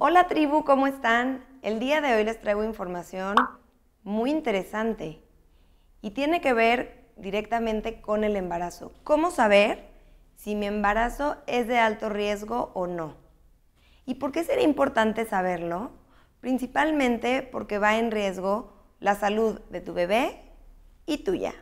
Hola tribu, ¿cómo están? El día de hoy les traigo información muy interesante y tiene que ver directamente con el embarazo. ¿Cómo saber si mi embarazo es de alto riesgo o no? ¿Y por qué sería importante saberlo? Principalmente porque va en riesgo la salud de tu bebé y tuya.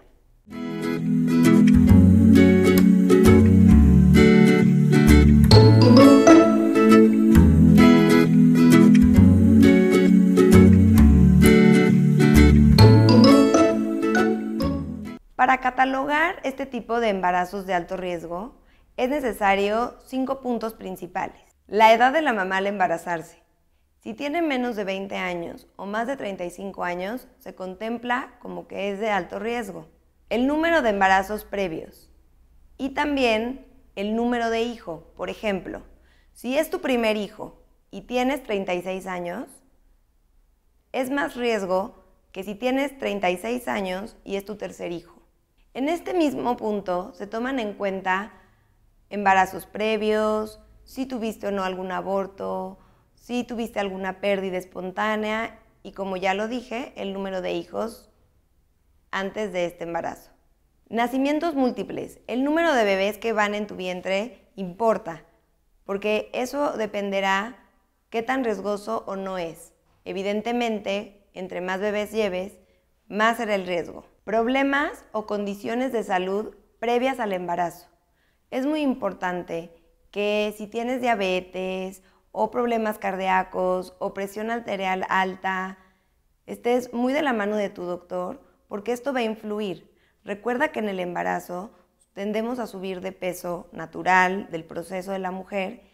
Para catalogar este tipo de embarazos de alto riesgo es necesario 5 puntos principales. La edad de la mamá al embarazarse. Si tiene menos de 20 años o más de 35 años, se contempla como que es de alto riesgo. El número de embarazos previos y también el número de hijo. Por ejemplo, si es tu primer hijo y tienes 36 años, es más riesgo que si tienes 36 años y es tu tercer hijo. En este mismo punto se toman en cuenta embarazos previos, si tuviste o no algún aborto, si tuviste alguna pérdida espontánea y, como ya lo dije, el número de hijos antes de este embarazo. Nacimientos múltiples. El número de bebés que van en tu vientre importa, porque eso dependerá qué tan riesgoso o no es. Evidentemente, entre más bebés lleves, más será el riesgo. Problemas o condiciones de salud previas al embarazo. Es muy importante que si tienes diabetes o problemas cardíacos o presión arterial alta, estés muy de la mano de tu doctor porque esto va a influir. Recuerda que en el embarazo tendemos a subir de peso natural del proceso de la mujer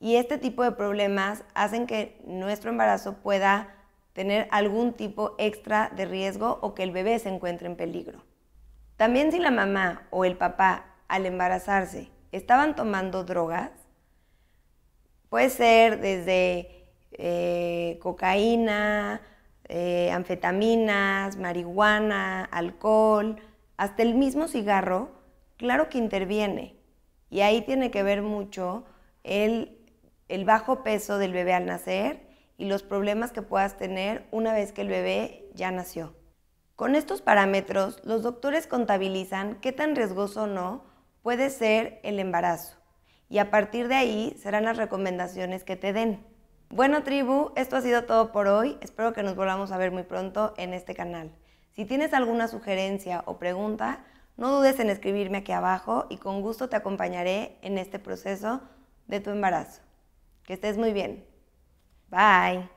y este tipo de problemas hacen que nuestro embarazo pueda tener algún tipo extra de riesgo o que el bebé se encuentre en peligro. También si la mamá o el papá al embarazarse estaban tomando drogas, puede ser desde cocaína, anfetaminas, marihuana, alcohol, hasta el mismo cigarro, claro que interviene. Y ahí tiene que ver mucho el bajo peso del bebé al nacer y los problemas que puedas tener una vez que el bebé ya nació. Con estos parámetros, los doctores contabilizan qué tan riesgoso o no puede ser el embarazo y a partir de ahí serán las recomendaciones que te den. Bueno tribu, esto ha sido todo por hoy. Espero que nos volvamos a ver muy pronto en este canal. Si tienes alguna sugerencia o pregunta, no dudes en escribirme aquí abajo y con gusto te acompañaré en este proceso de tu embarazo. Que estés muy bien. Bye.